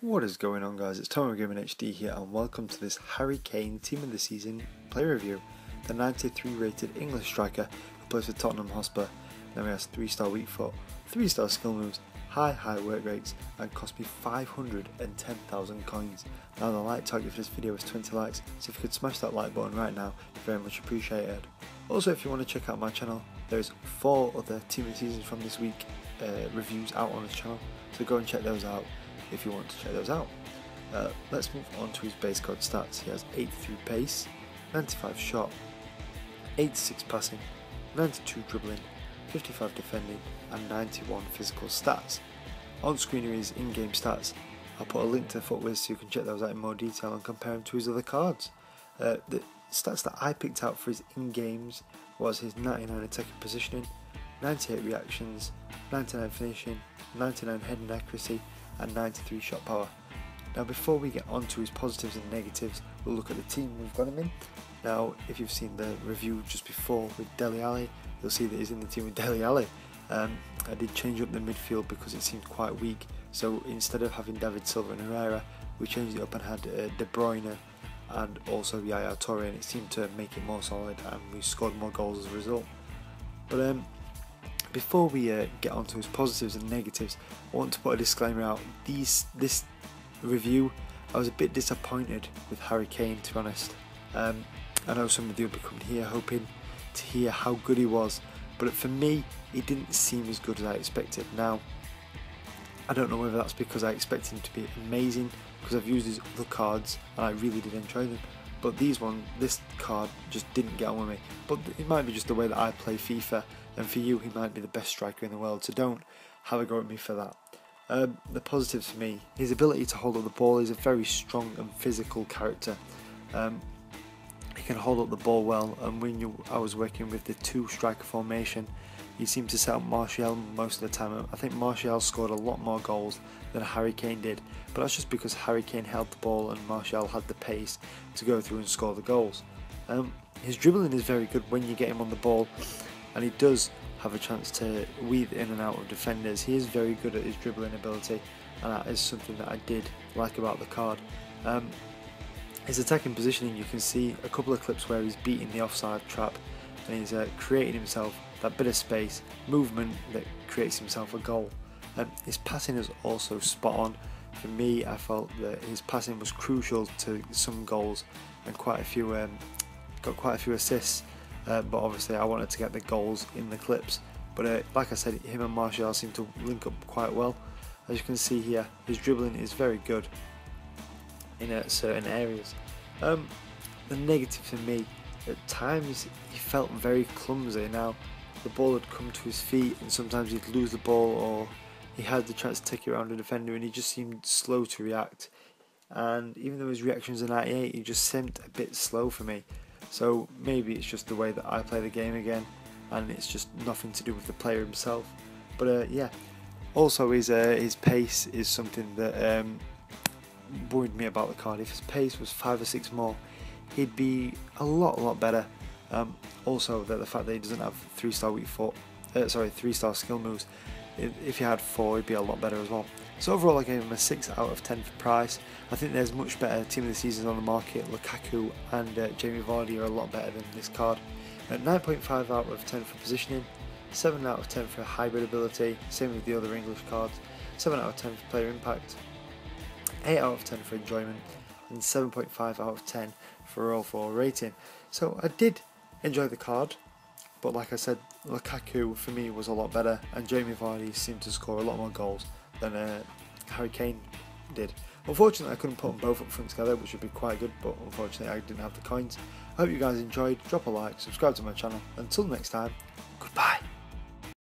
What is going on, guys? It's TommooGamingHD here, and welcome to this Harry Kane Team of the Season play review. The 93 rated English striker who plays for Tottenham Hotspur. Then he has 3-star weak foot, 3-star skill moves, high work rates, and cost me 510,000 coins. Now the like target for this video is 20 likes, so if you could smash that like button right now, it'd be very much appreciated. Also, if you want to check out my channel, there's 4 other Team of the Seasons from this week reviews out on this channel, so go and check those out. If you want to check those out, let's move on to his base card stats. He has 83 pace, 95 shot, 86 passing, 92 dribbling, 55 defending, and 91 physical stats. On screen are his in-game stats. I'll put a link to Futwiz so you can check those out in more detail and compare them to his other cards. The stats that I picked out for his in-games was his 99 attacking positioning, 98 reactions, 99 finishing, 99 heading accuracy, and 93 shot power. Now before we get on to his positives and negatives, we'll look at the team we've got him in. Now if you've seen the review just before with Dele Alli, you'll see that he's in the team with Dele Alli. I did change up the midfield because it seemed quite weak, so instead of having David Silva and Herrera, we changed it up and had De Bruyne and also Yaya Toure, and it seemed to make it more solid and we scored more goals as a result. But before we get on to his positives and negatives, I want to put a disclaimer out. This review, I was a bit disappointed with Harry Kane, to be honest. I know some of you will be coming here hoping to hear how good he was, but for me, he didn't seem as good as I expected. Now, I don't know whether that's because I expected him to be amazing, because I've used his other cards and I really did enjoy them. But this card just didn't get on with me. But it might be just the way that I play FIFA, and for you he might be the best striker in the world, so don't have a go at me for that. The positives for me, his ability to hold up the ball. He's a very strong and physical character. He can hold up the ball well, and when I was working with the 2 striker formation, he seemed to set up Martial most of the time. I think Martial scored a lot more goals than Harry Kane did, but that's just because Harry Kane held the ball and Martial had the pace to go through and score the goals. His dribbling is very good when you get him on the ball, and he does have a chance to weave in and out of defenders. He is very good at his dribbling ability, and that is something that I did like about the card. His attacking positioning, you can see a couple of clips where he's beating the offside trap, and he's creating himself that bit of space, movement that creates himself a goal. His passing is also spot on. For me, I felt that his passing was crucial to some goals, and got quite a few assists, but obviously I wanted to get the goals in the clips. But like I said, him and Martial seem to link up quite well. As you can see here, his dribbling is very good in certain areas. The negative for me, at times he felt very clumsy. Now the ball would come to his feet and sometimes he'd lose the ball, or he had the chance to take it around a defender and he just seemed slow to react. And even though his reactions are 98, he just seemed a bit slow for me. So maybe it's just the way that I play the game again, and it's just nothing to do with the player himself. But yeah, also his pace is something that worried me about the card. If his pace was 5 or 6 more, he'd be a lot better. Also, the fact that he doesn't have 3-star weak foot, sorry, 3-star skill moves. If he had 4, he'd be a lot better as well. So overall, I gave him a 6 out of 10 for price. I think there's much better Team of the Seasons on the market. Lukaku and Jamie Vardy are a lot better than this card. 9.5 out of 10 for positioning, 7 out of 10 for hybrid ability, same with the other English cards, 7 out of 10 for player impact, 8 out of 10 for enjoyment, and 7.5 out of 10 for all 4 rating. So I did enjoy the card, but like I said, Lukaku for me was a lot better, and Jamie Vardy seemed to score a lot more goals than Harry Kane did. Unfortunately, I couldn't put them both up front together, which would be quite good, but unfortunately I didn't have the coins. I hope you guys enjoyed. Drop a like, subscribe to my channel. Until next time,